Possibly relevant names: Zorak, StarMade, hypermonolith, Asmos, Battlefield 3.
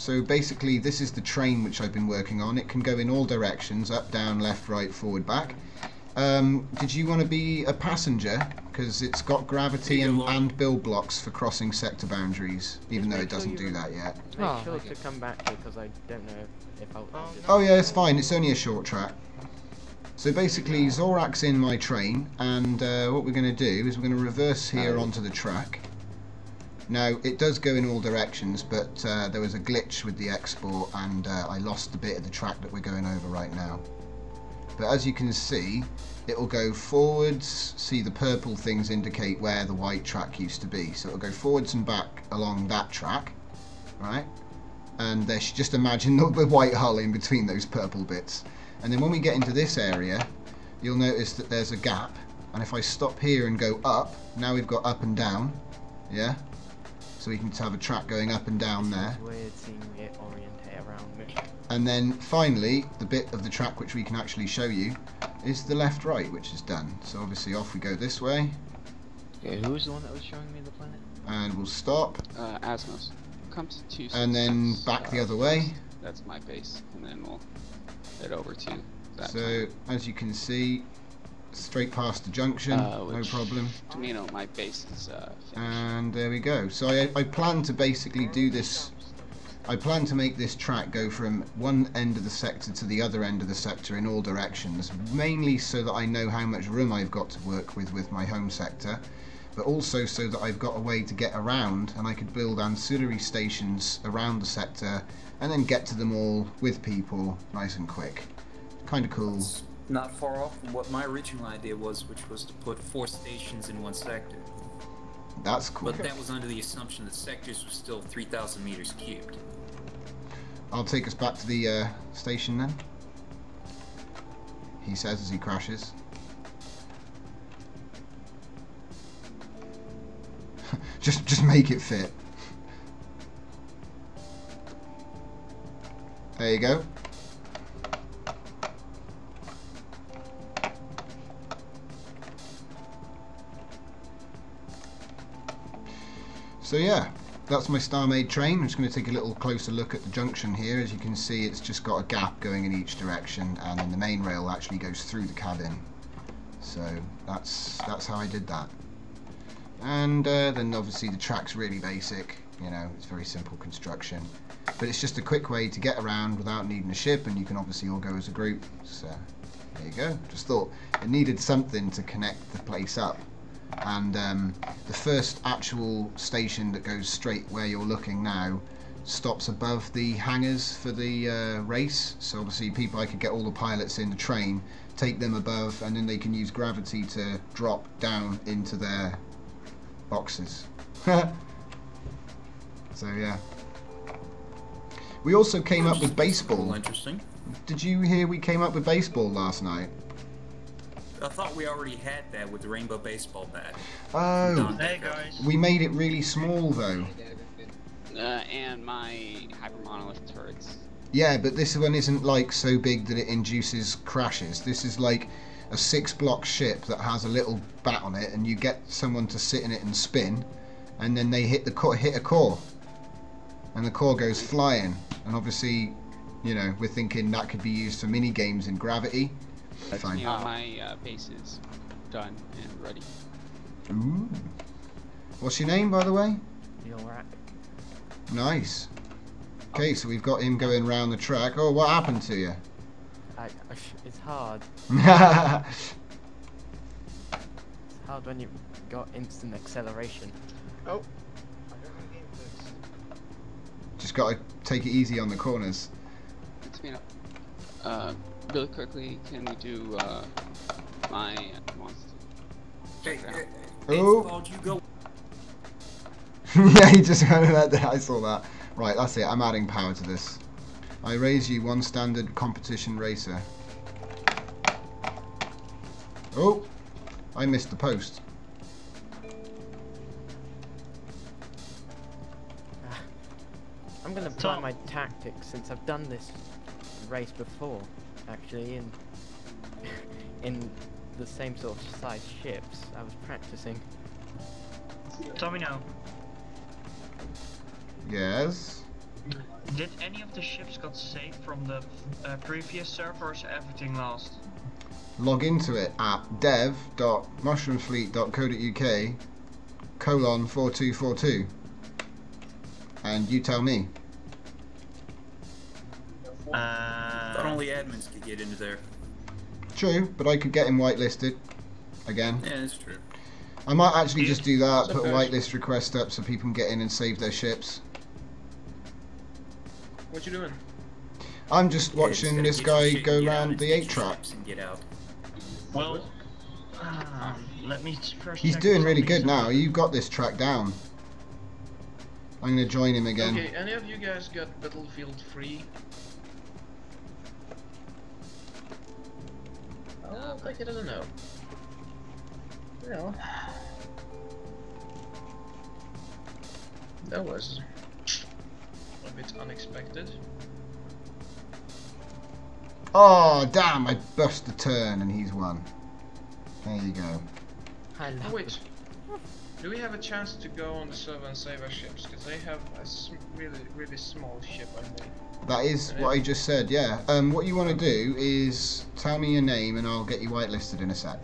So basically this is the train which I've been working on. It can go in all directions, up, down, left, right, forward, back. Did you want to be a passenger? Because it's got gravity and build blocks for crossing sector boundaries, even though it doesn't do that yet. I'm sure to come back because I don't know if I'll... Oh yeah, it's fine. It's only a short track. So basically Zorak's in my train, and what we're going to do is we're going to reverse here onto the track. Now, it does go in all directions, but there was a glitch with the export, and I lost the bit of the track that we're going over right now. But as you can see, it'll go forwards. See, the purple things indicate where the white track used to be. So it'll go forwards and back along that track, right? And there, just imagine the white hull in between those purple bits. And then when we get into this area, you'll notice that there's a gap. And if I stop here and go up, now we've got up and down, yeah? So we can have a track going up and down there. And then finally, the bit of the track which we can actually show you is the left-right, which is done. So obviously off we go this way. Yeah, who was the one that was showing me the planet? And we'll stop. Asmos. And then back the other way. That's my base, and then we'll head over to that. So as you can see, straight past the junction, no problem. You know, my base is finished. And there we go. So I plan to basically do this. I plan to make this track go from one end of the sector to the other end of the sector in all directions, mainly so that I know how much room I've got to work with my home sector, but also so that I've got a way to get around and I could build ancillary stations around the sector and then get to them all with people nice and quick. Kind of cool. That's not far off from what my original idea was, which was to put 4 stations in one sector. That's cool. But that was under the assumption that sectors were still 3,000 meters cubed. I'll take us back to the station then, he says as he crashes. just make it fit. There you go. So yeah, that's my StarMade train. I'm just going to take a little closer look at the junction here. As you can see, it's just got a gap going in each direction, and then the main rail actually goes through the cabin. So that's how I did that. And then obviously the track's really basic. You know, it's very simple construction, but it's just a quick way to get around without needing a ship, and you can obviously all go as a group. So there you go. Just thought it needed something to connect the place up. And the first actual station that goes straight where you're looking now stops above the hangars for the race. So obviously people, I could get all the pilots in the train, take them above, and then they can use gravity to drop down into their boxes. So yeah. We also came up with baseball. Interesting. Did you hear we came up with baseball last night? I thought we already had that with the rainbow baseball bat. Oh, hey guys. We made it really small though. And my hypermonolith turrets. Yeah, but this one isn't like so big that it induces crashes. This is like a 6-block ship that has a little bat on it, and you get someone to sit in it and spin, and then they hit a core, and the core goes flying. And obviously, you know, we're thinking that could be used for mini games in gravity. That's fine. My base is done and ready. Ooh. What's your name, by the way? Zorak. Nice. Okay, so we've got him going round the track. Oh, what happened to you? It's hard. It's hard when you've got instant acceleration. Oh. Just got to take it easy on the corners. It's me up. Really quickly, can we do my monster? Hey, oh! You go. Yeah, he just handed that down. I saw that. Right, that's it. I'm adding power to this. I raise you one standard competition racer. Oh! I missed the post. I'm gonna apply my tactics since I've done this race before. Actually, in the same sort of size ships, I was practicing. Tell me now. Yes. Did any of the ships got saved from the previous servers? Everything lost? Log into it at dev.mushroomfleet.co.uk/4242 and you tell me. But only admins could get into there. True, but I could get him whitelisted again. Yeah, that's true. I might actually just do that, put a whitelist request up so people can get in and save their ships. What you doing? I'm just watching this guy go round the 8-track. Well, let me first. He's doing really good now. You've got this track down. I'm gonna join him again. Okay, any of you guys got Battlefield 3? I don't know. Well, that was a bit unexpected. Oh damn! I bust the turn and he's won. There you go. Oh, wait, do we have a chance to go on the server and save our ships? Because they have a really small ship, I think. That is what I just said. Yeah. What you want to do is tell me your name and I'll get you whitelisted in a sec.